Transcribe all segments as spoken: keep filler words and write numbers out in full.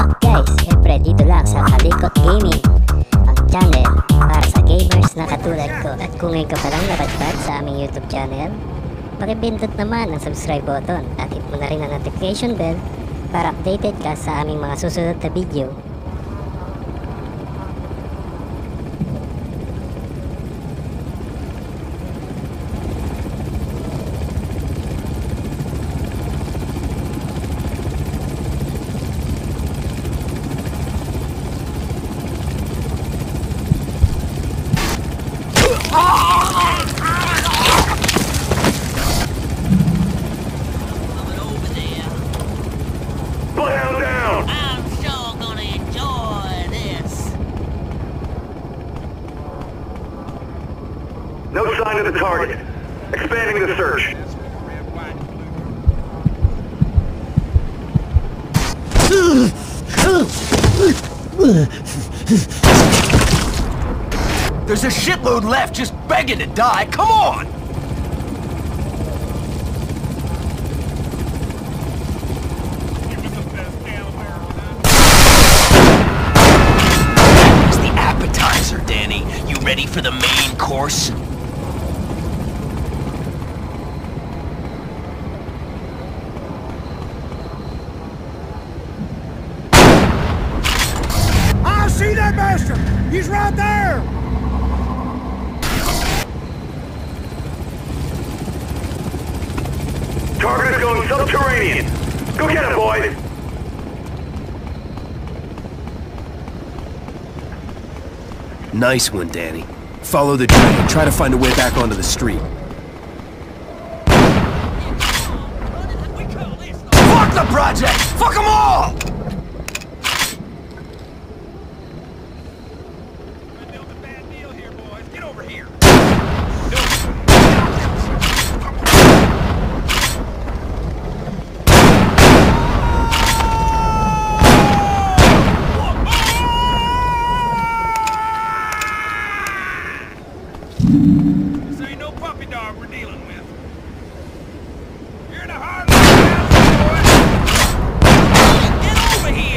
At guys, siyempre dito lang sa Calikot Gaming, ang channel para sa gamers na katulad ko. At kung ngayon ka palang napadpad sa aming YouTube channel, pakipindot naman ang subscribe button at hit mo na rin ang notification bell para updated ka sa aming mga susunod na video. No sign of the target. Expanding the search. There's a shitload left just begging to die. Come on! It's the appetizer, Danny. You ready for the main course? See that bastard! He's right there! Target is going subterranean! Go get him, boys! Nice one, Danny. Follow the train. Try to find a way back onto the street. Fuck the project! Fuck them all! This ain't no puppy dog we're dealing with. You're in a hard boy. Get over here.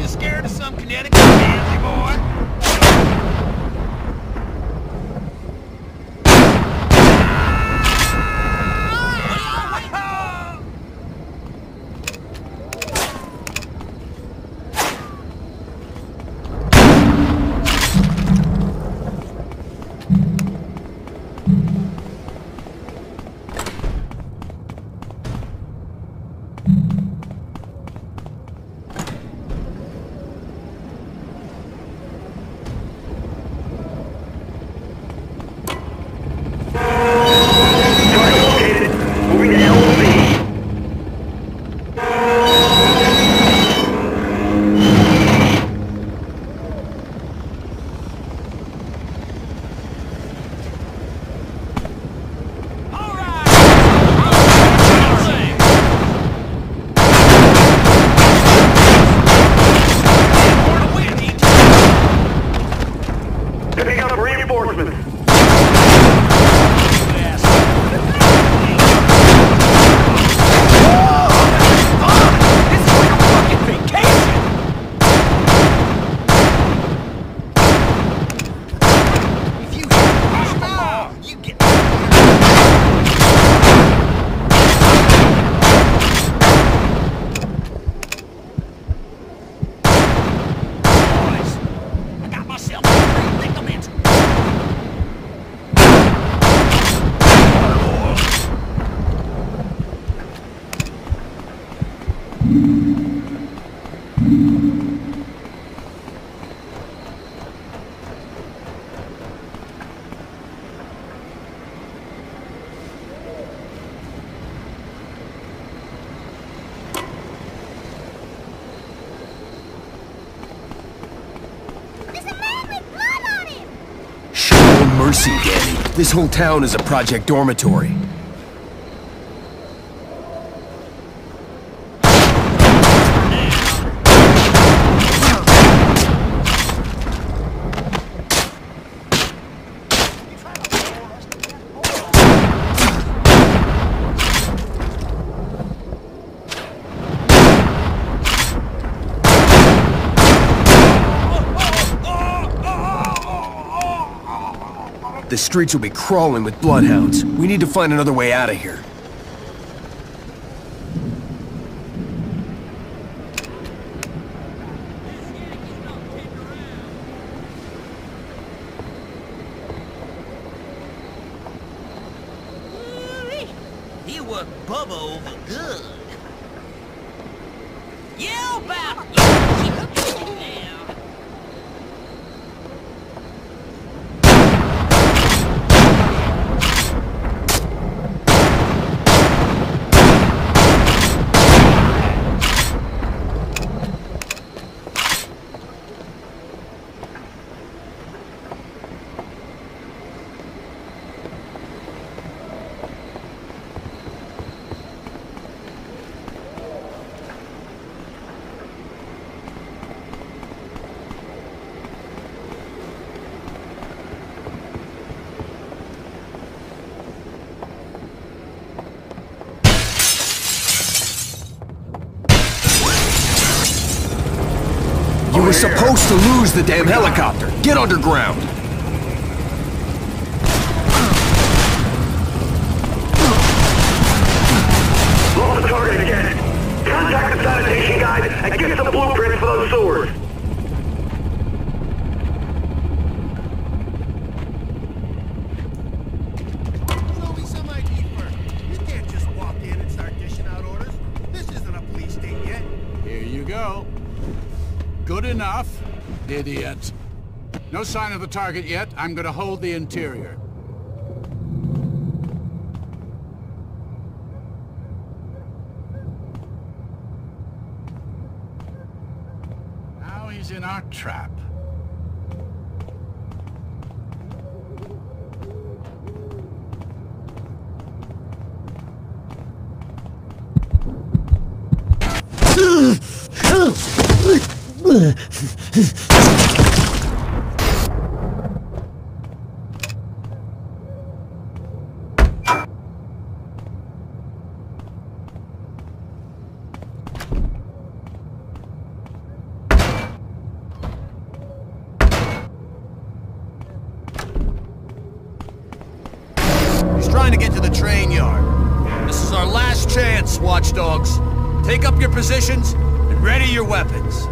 You scared of some kinetic fancy boy? Mercy, Danny. This whole town is a project dormitory. The streets will be crawling with bloodhounds. We need to find another way out of here. He worked Bubba over good. Yell back! We're supposed to lose the damn helicopter. Get underground. Blow the target again. Contact the sanitation guys and get some blueprints for those swords. Enough, idiot. No sign of the target yet. I'm gonna hold the interior. Now he's in our trap. He's trying to get to the train yard. This is our last chance, watchdogs. Take up your positions and ready your weapons.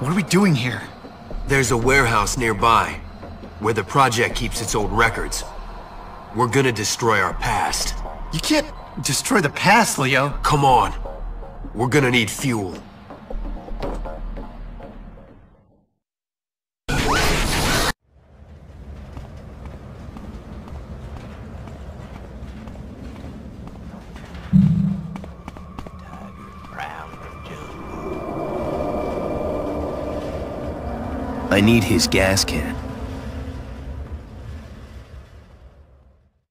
What are we doing here? There's a warehouse nearby, where the project keeps its old records. We're gonna destroy our past. You can't destroy the past, Leo. Come on. We're gonna need fuel. I need his gas can.